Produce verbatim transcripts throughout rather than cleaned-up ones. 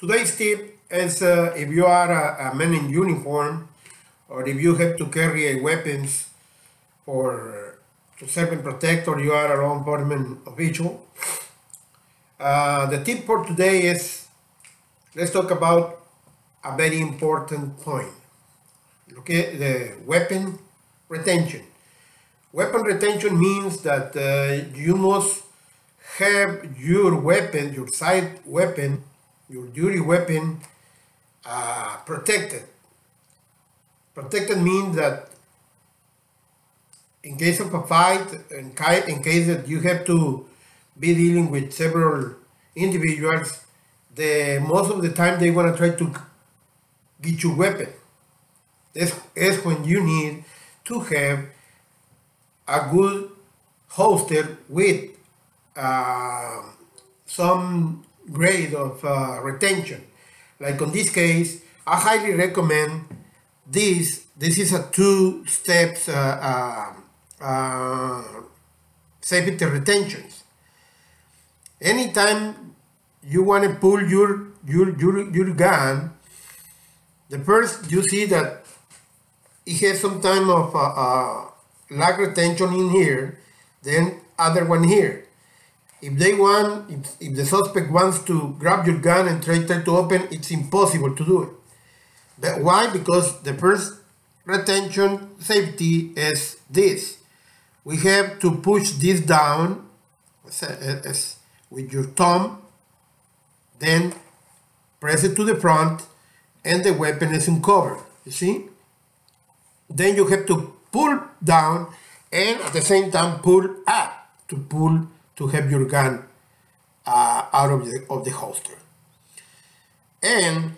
Today's tip is uh, if you are a, a man in uniform, or if you have to carry a weapons or to serve and protect, or you are a law enforcement official. Uh, the tip for today is, let's talk about a very important point. Look at the weapon retention. Weapon retention means that uh, you must have your weapon, your side weapon, your duty weapon uh, protected. Protected means that in case of a fight, in, in case that you have to be dealing with several individuals, the most of the time they want to try to get your weapon. This is when you need to have a good holster with uh, some grade of uh, retention. Like in this case, I highly recommend this. This is a two steps uh, uh, uh, safety retentions. Anytime you want to pull your, your, your, your gun, the first you see that it has some time of uh, uh, lack retention in here, then other one here. If they want, if, if the suspect wants to grab your gun and try, try to open, it's impossible to do it. But why? Because the first retention safety is this. We have to push this down with your thumb, then press it to the front, and the weapon is uncovered, you see? Then you have to pull down and at the same time pull up to pull to have your gun uh, out of the, of the holster. And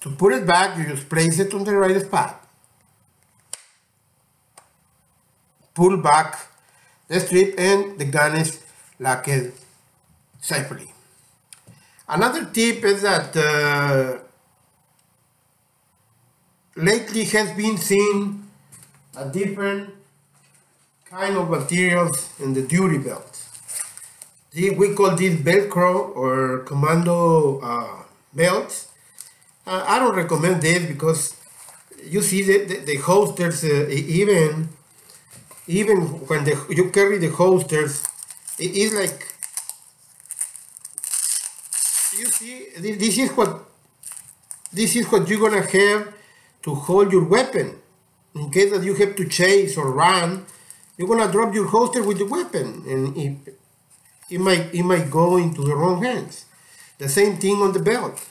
to put it back, you just place it on the right spot. Pull back the strip and the gun is locked safely. Another tip is that uh, lately has been seen a different kind of materials in the duty belt. We call this Velcro or commando uh, belts. Uh, I don't recommend this because you see the, the, the holsters, uh, even, even when the, you carry the holsters, it is like, you see, this is what, this is what you're gonna have to hold your weapon. In case that you have to chase or run, you're gonna drop your holster with the weapon and it, it, might, it might go into the wrong hands. The same thing on the belt.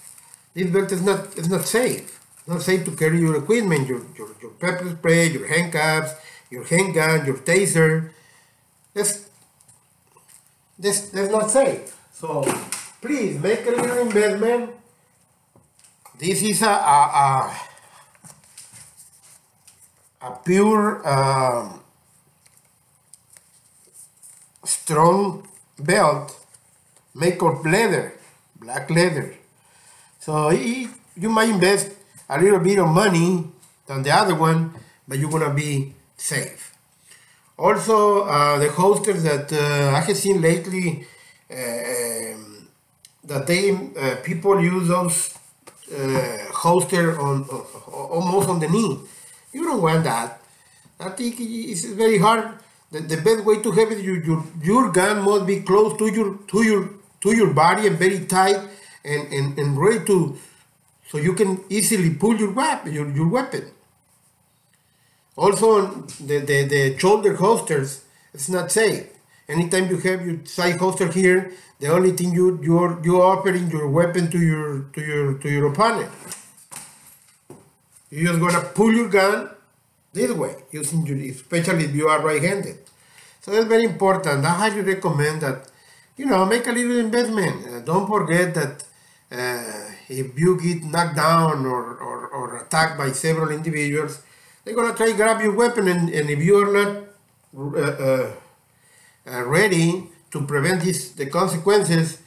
This belt is not, it's not safe. It's not safe to carry your equipment, your, your, your pepper spray, your handcuffs, your handgun, your taser. That's, that's, that's not safe. So please make a little investment. This is a, a, a a pure um, strong belt made of leather, black leather. So it, you might invest a little bit of money than the other one, but you're gonna be safe. Also, uh, the holsters that uh, I have seen lately, uh, that they uh, people use those uh, holster on uh, almost on the knee. You don't want that. I think it's very hard. The, the best way to have it, your, your, your gun must be close to your to your to your body and very tight and, and, and ready to, so you can easily pull your weapon. Your, your weapon. Also, the, the, the shoulder holsters, it's not safe. Anytime you have your side holster here, the only thing you you're you offering your weapon to your to your to your opponent. You're just gonna pull your gun this way, using your, especially if you are right-handed. So that's very important. I highly recommend that, you know, make a little investment. Uh, don't forget that uh, if you get knocked down or, or, or attacked by several individuals, they're gonna try to grab your weapon, and, and if you are not uh, uh, uh, ready to prevent this, the consequences,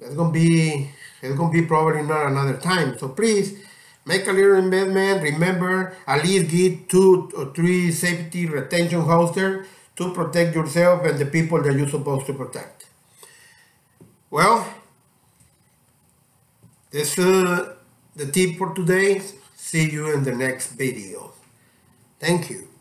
that's gonna be, it's gonna be probably not another time. So please, make a little investment. Remember, at least get two or three safety retention holsters to protect yourself and the people that you're supposed to protect. Well, this is uh, the tip for today. See you in the next video. Thank you.